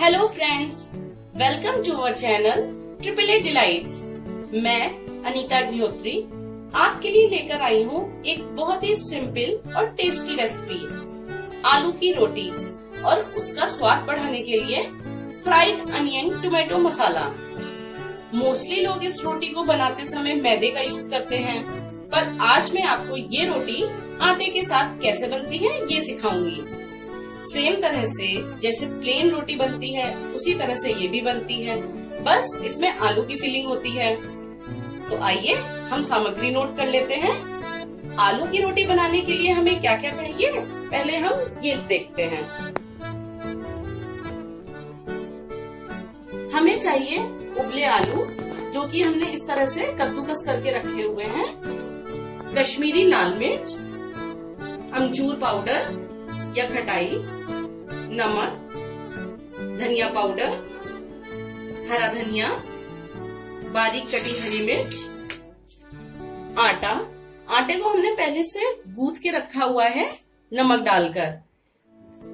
Hello friends, welcome to our channel triple A delights. मैं अनीता ज्योत्री आपके लिए लेकर आई हूँ एक बहुत ही सिंपल और टेस्टी रेसिपी, आलू की रोटी और उसका स्वाद बढ़ाने के लिए fried onion tomato masala. Mostly लोग इस रोटी को बनाते समय मैदे का यूज करते हैं, पर आज मैं आपको ये रोटी आटे के साथ कैसे बनती है ये सिखाऊंगी। सेम तरह से जैसे प्लेन रोटी बनती है उसी तरह से ये भी बनती है, बस इसमें आलू की फिलिंग होती है। तो आइए हम सामग्री नोट कर लेते हैं। आलू की रोटी बनाने के लिए हमें क्या क्या चाहिए पहले हम ये देखते हैं। हमें चाहिए उबले आलू, जो कि हमने इस तरह से कद्दूकस करके रखे हुए हैं। कश्मीरी लाल मिर्च, अमचूर पाउडर या खटाई, नमक, धनिया पाउडर, हरा धनिया, बारीक कटी हरी मिर्च, आटा। आटे को हमने पहले से गूंथ के रखा हुआ है नमक डालकर।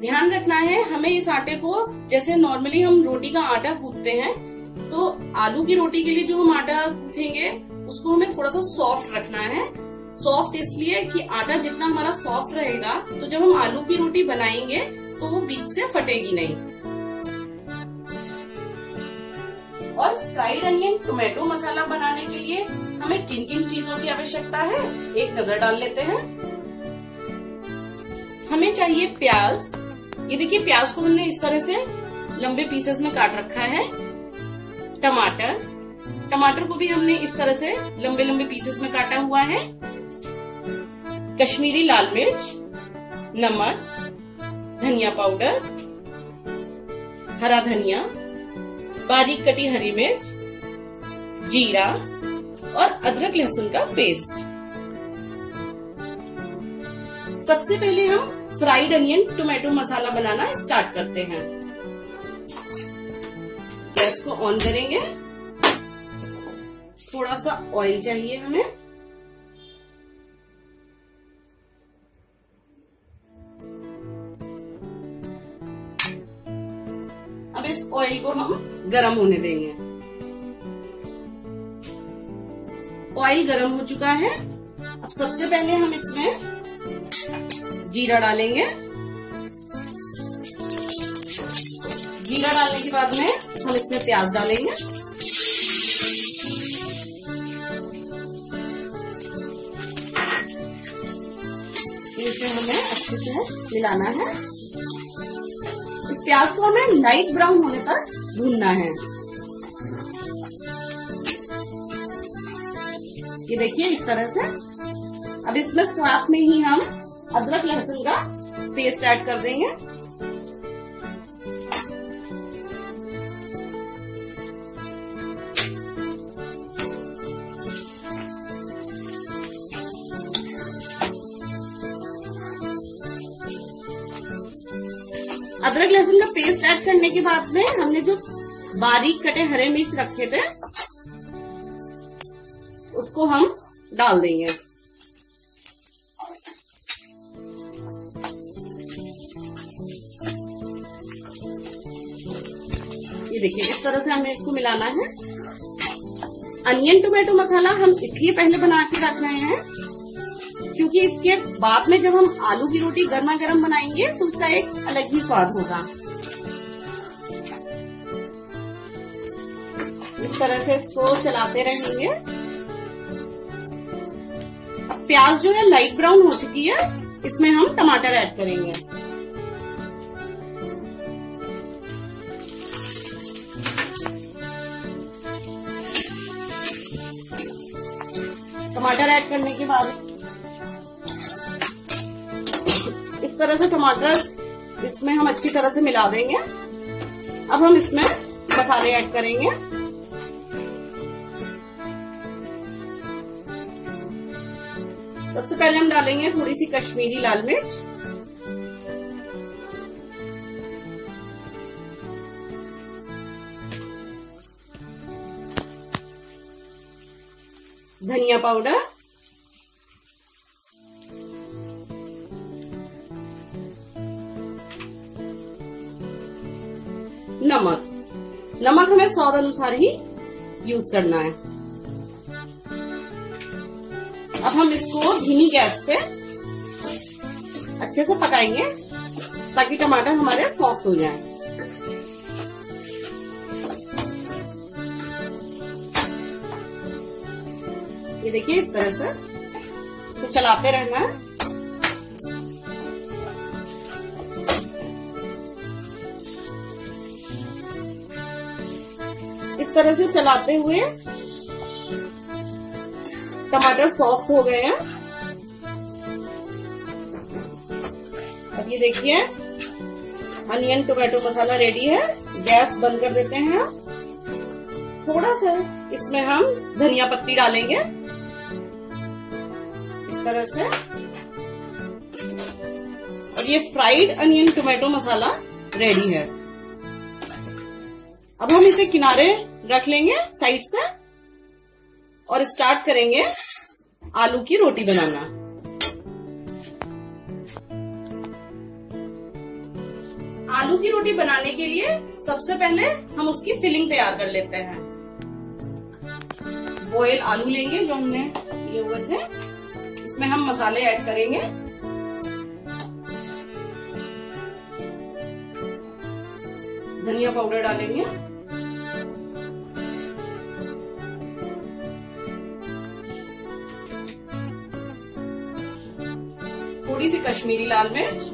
ध्यान रखना है हमें इस आटे को, जैसे नॉर्मली हम रोटी का आटा गूंथते हैं तो आलू की रोटी के लिए जो हम आटा गूंथेंगे उसको हमें थोड़ा सा सॉफ्ट रखना है। सॉफ्ट इसलिए कि आटा जितना हमारा सॉफ्ट रहेगा तो जब हम आलू की रोटी बनाएंगे तो वो बीच से फटेगी नहीं। और फ्राइड अनियन टोमेटो मसाला बनाने के लिए हमें किन किन चीजों की आवश्यकता है एक नजर डाल लेते हैं। हमें चाहिए प्याज। ये देखिए, प्याज को हमने इस तरह से लंबे पीसेस में काट रखा है। टमाटर, टमाटर को भी हमने इस तरह से लंबे लंबे पीसेस में काटा हुआ है। कश्मीरी लाल मिर्च, नमक, धनिया पाउडर, हरा धनिया, बारीक कटी हरी मिर्च, जीरा और अदरक लहसुन का पेस्ट। सबसे पहले हम फ्राइड अनियन टोमेटो मसाला बनाना स्टार्ट करते हैं। गैस को ऑन करेंगे। थोड़ा सा ऑयल चाहिए हमें। अब इस ऑयल को हम गरम होने देंगे। ऑयल गरम हो चुका है। अब सबसे पहले हम इसमें जीरा डालेंगे। जीरा डालने के बाद में हम इसमें प्याज डालेंगे। इसे हमें अच्छे से मिलाना है। प्याज को हमें लाइट ब्राउन होने तक भूनना है। ये देखिए इस तरह से। अब इसमें साथ में ही हम अदरक लहसुन का पेस्ट ऐड कर देंगे। अदरक लहसुन का पेस्ट ऐड करने के बाद में हमने जो बारीक कटे हरे मिर्च रखे थे उसको हम डाल देंगे। ये देखिए इस तरह से हमें इसको मिलाना है। अनियन टोमेटो मसाला हम इसलिए पहले बना के रख रहे हैं क्योंकि इसके बाद में जब हम आलू की रोटी गर्मा गर्म बनाएंगे तो उसका एक अलग ही स्वाद होगा। इस तरह से इसको चलाते रहेंगे। अब प्याज जो है लाइट ब्राउन हो चुकी है, इसमें हम टमाटर ऐड करेंगे। टमाटर ऐड करने के बाद इस तरह से टमाटर इसमें हम अच्छी तरह से मिला देंगे। अब हम इसमें मसाले ऐड करेंगे। सबसे पहले हम डालेंगे थोड़ी सी कश्मीरी लाल मिर्च, धनिया पाउडर, नमक। नमक हमें स्वाद अनुसार ही यूज करना है। अब हम इसको धीमी गैस पे अच्छे से पकाएंगे ताकि टमाटर हमारे सॉफ्ट हो जाए। ये देखिए इस तरह से इसको चलाते रहना है। इस तरह से चलाते हुए टमाटर सॉफ्ट हो गए हैं। अब ये देखिए अनियन टोमेटो मसाला रेडी है। गैस बंद कर देते हैं। थोड़ा सा इसमें हम धनिया पत्ती डालेंगे इस तरह से। और ये fried onion tomato masala ready है। अब हम इसे किनारे रख लेंगे साइड से और स्टार्ट करेंगे आलू की रोटी बनाना। आलू की रोटी बनाने के लिए सबसे पहले हम उसकी फिलिंग तैयार कर लेते हैं। बॉयल आलू लेंगे जो हमने लिए हुए थे। इसमें हम मसाले ऐड करेंगे। धनिया पाउडर डालेंगे। थोड़ी सी कश्मीरी लाल मिर्च।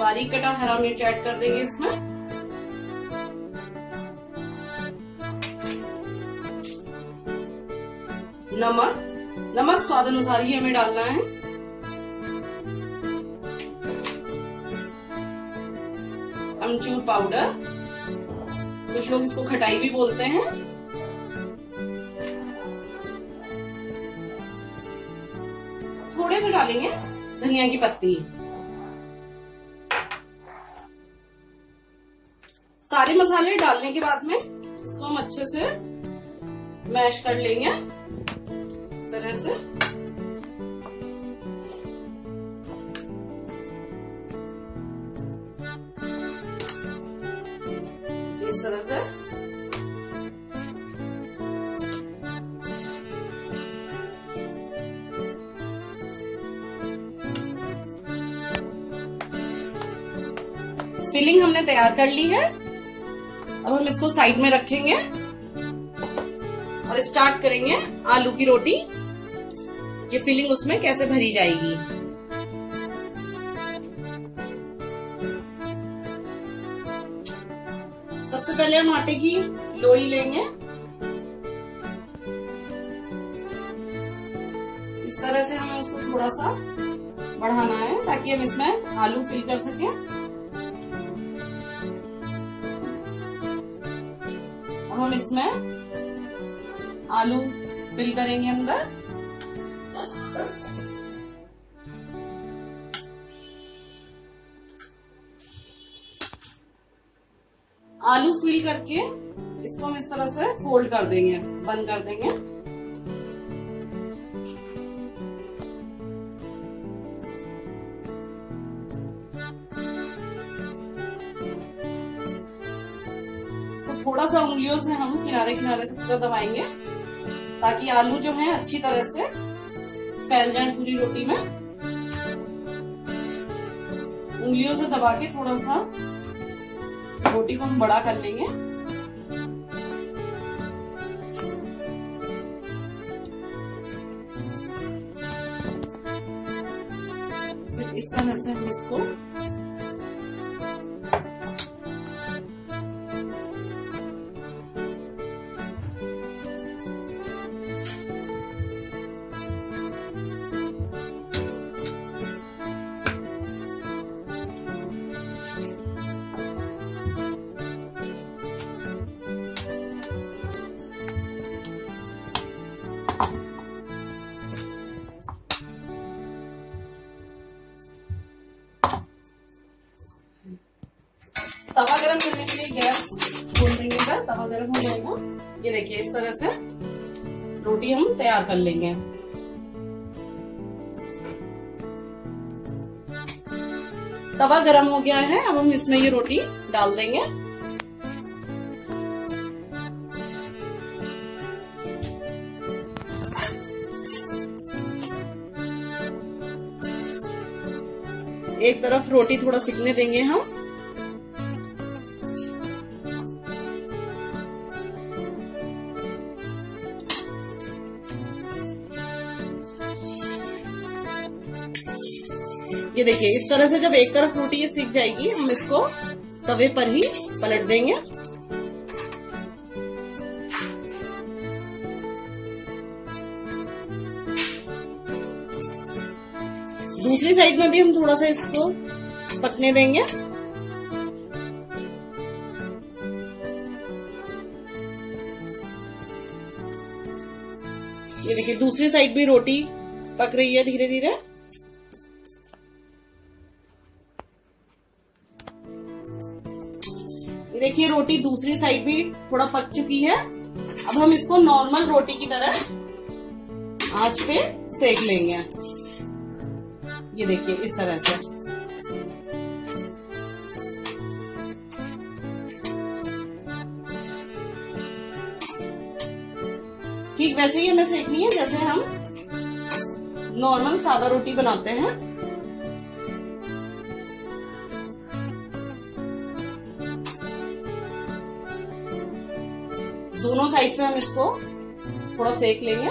बारीक कटा हरा मिर्च ऐड कर देंगे इसमें। नमक स्वाद अनुसार ही हमें डालना है। अमचूर पाउडर, कुछ लोग इसको खटाई भी बोलते हैं। थोड़े से डालेंगे धनिया की पत्ती। सारे मसाले डालने के बाद में इसको हम अच्छे से मैश कर लेंगे इस तरह से। इस तरह से फिलिंग हमने तैयार कर ली है। अब हम इसको साइड में रखेंगे और स्टार्ट करेंगे आलू की रोटी। ये फिलिंग उसमें कैसे भरी जाएगी। सबसे पहले हम आटे की लोई लेंगे इस तरह से। हमें उसको थोड़ा सा बढ़ाना है ताकि हम इसमें आलू फिल कर सकें। हम इसमें आलू फिल करेंगे अंदर। आलू फिल करके इसको हम इस तरह से फोल्ड कर देंगे, बंद कर देंगे। थोड़ा सा उंगलियों से हम किनारे किनारे से पूरा दबाएंगे ताकि आलू जो है अच्छी तरह से फैल जाए पूरी रोटी में। उंगलियों से दबा के थोड़ा सा रोटी को हम बड़ा कर लेंगे। फिर इस तरह से हम इसको तवा गरम करने के लिए गैस खोल देंगे। तवा गरम हो जाएगा। ये देखिए इस तरह से रोटी हम तैयार कर लेंगे। तवा गरम हो गया है, अब हम इसमें ये रोटी डाल देंगे। एक तरफ रोटी थोड़ा सिकने देंगे हम। ये देखिए, इस तरह से जब एक तरफ रोटी ये सिक जाएगी, हम इसको तवे पर ही पलट देंगे। दूसरी साइड में भी हम थोड़ा सा इसको पकने देंगे। ये देखिए, दूसरी साइड भी रोटी पक रही है धीरे धीरे। देखिए, रोटी दूसरी साइड भी थोड़ा पक चुकी है। अब हम इसको नॉर्मल रोटी की तरह आंच पे सेक लेंगे। ये देखिए, इस तरह से। ठीक वैसे ही हमें सेकनी है जैसे हम नॉर्मल सादा रोटी बनाते हैं। दोनों साइड से हम इसको थोड़ा सेक लेंगे।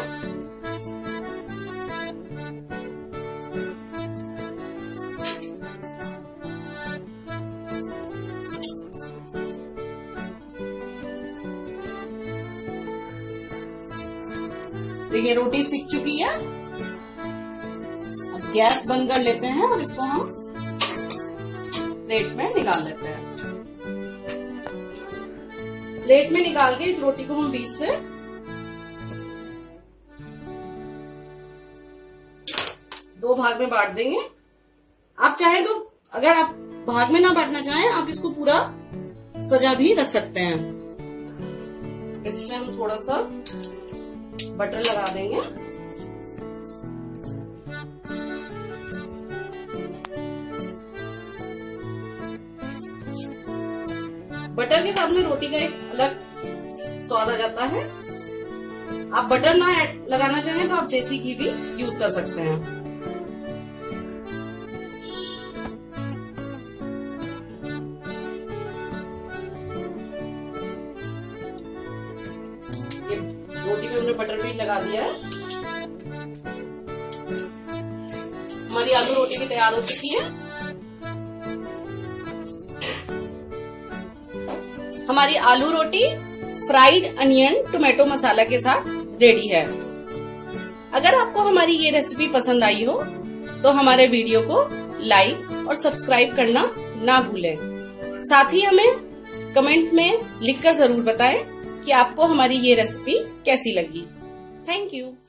देखिए, रोटी सिक चुकी है। अब गैस बंद कर लेते हैं और इसको हम प्लेट में निकाल लेते हैं। प्लेट में निकाल के इस रोटी को हम बीच से दो भाग में बांट देंगे। आप चाहे तो, अगर आप भाग में ना बांटना चाहें, आप इसको पूरा सजा भी रख सकते हैं। इसमें हम थोड़ा सा बटर लगा देंगे। बटर के साथ में रोटी का एक अलग स्वाद आ जाता है। आप बटर ना लगाना चाहें तो आप देसी घी भी यूज कर सकते हैं। ये रोटी में हमने बटर भी लगा दिया है। हमारी आलू रोटी भी तैयार हो चुकी है। हमारी आलू रोटी फ्राइड अनियन टोमेटो मसाला के साथ रेडी है। अगर आपको हमारी ये रेसिपी पसंद आई हो तो हमारे वीडियो को लाइक और सब्सक्राइब करना ना भूलें। साथ ही हमें कमेंट में लिखकर जरूर बताएं कि आपको हमारी ये रेसिपी कैसी लगी। Thank you.